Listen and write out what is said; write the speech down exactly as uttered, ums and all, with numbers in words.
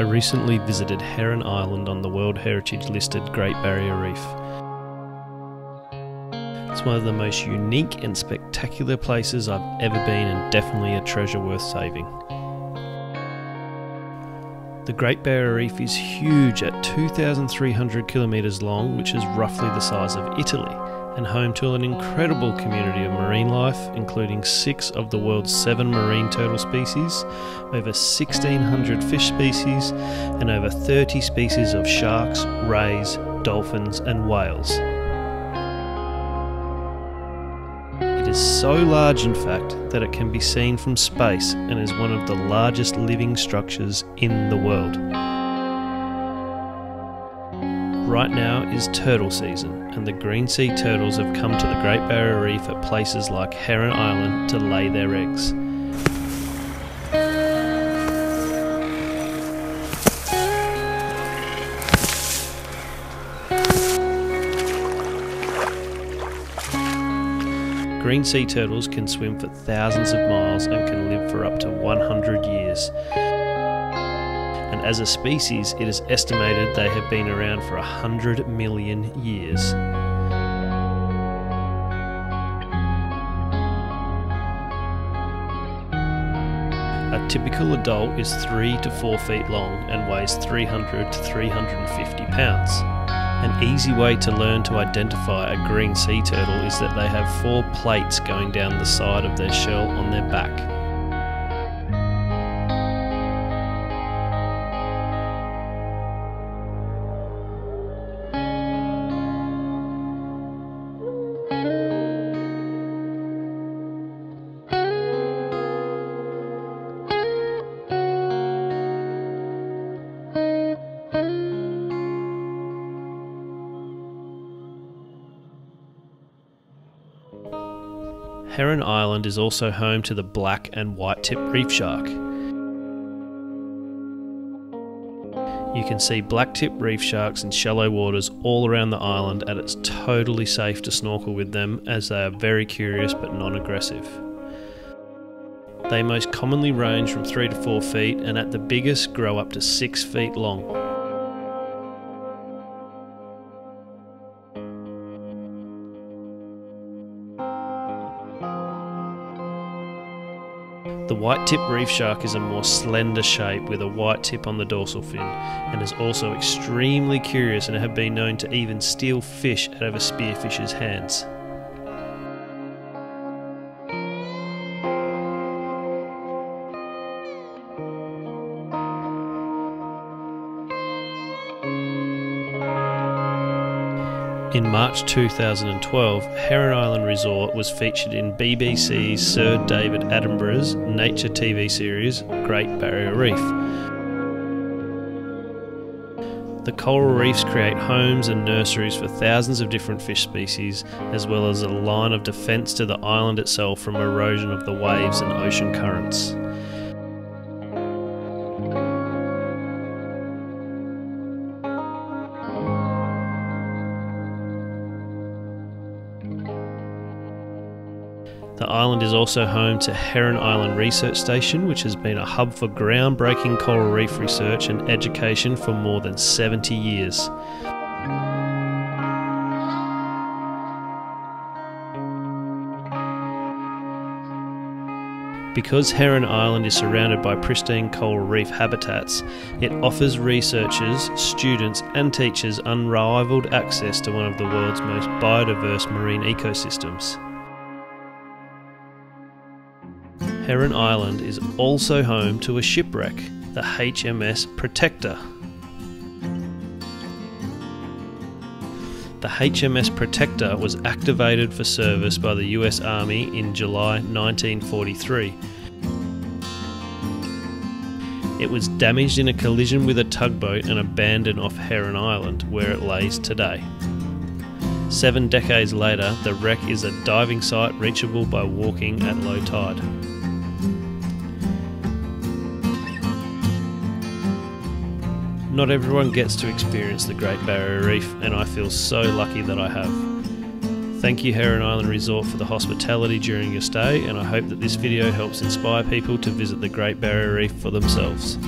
I recently visited Heron Island on the World Heritage listed Great Barrier Reef. It's one of the most unique and spectacular places I've ever been, and definitely a treasure worth saving. The Great Barrier Reef is huge at two thousand three hundred kilometres long, which is roughly the size of Italy, and home to an incredible community of marine life, including six of the world's seven marine turtle species, over sixteen hundred fish species, and over thirty species of sharks, rays, dolphins and whales. It is so large, in fact, that it can be seen from space and is one of the largest living structures in the world. Right now is turtle season, and the green sea turtles have come to the Great Barrier Reef at places like Heron Island to lay their eggs. Green sea turtles can swim for thousands of miles and can live for up to one hundred years. And as a species, it is estimated they have been around for one hundred million years. A typical adult is three to four feet long and weighs three hundred to three hundred fifty pounds. An easy way to learn to identify a green sea turtle is that they have four plates going down the side of their shell on their back. Heron Island is also home to the black and white-tip reef shark. You can see black-tip reef sharks in shallow waters all around the island, and it's totally safe to snorkel with them as they are very curious but non-aggressive. They most commonly range from three to four feet, and at the biggest grow up to six feet long. The white-tip reef shark is a more slender shape with a white tip on the dorsal fin, and is also extremely curious and have been known to even steal fish out of a spearfish's hands. In March two thousand twelve, Heron Island Resort was featured in B B C's Sir David Attenborough's nature T V series, Great Barrier Reef. The coral reefs create homes and nurseries for thousands of different fish species, as well as a line of defence to the island itself from erosion of the waves and ocean currents. The island is also home to Heron Island Research Station, which has been a hub for groundbreaking coral reef research and education for more than seventy years. Because Heron Island is surrounded by pristine coral reef habitats, it offers researchers, students and teachers unrivaled access to one of the world's most biodiverse marine ecosystems. Heron Island is also home to a shipwreck, the H M S Protector. The H M S Protector was activated for service by the U S Army in July nineteen forty-three. It was damaged in a collision with a tugboat and abandoned off Heron Island, where it lays today. Seven decades later, the wreck is a diving site reachable by walking at low tide. Not everyone gets to experience the Great Barrier Reef, and I feel so lucky that I have. Thank you, Heron Island Resort, for the hospitality during your stay, and I hope that this video helps inspire people to visit the Great Barrier Reef for themselves.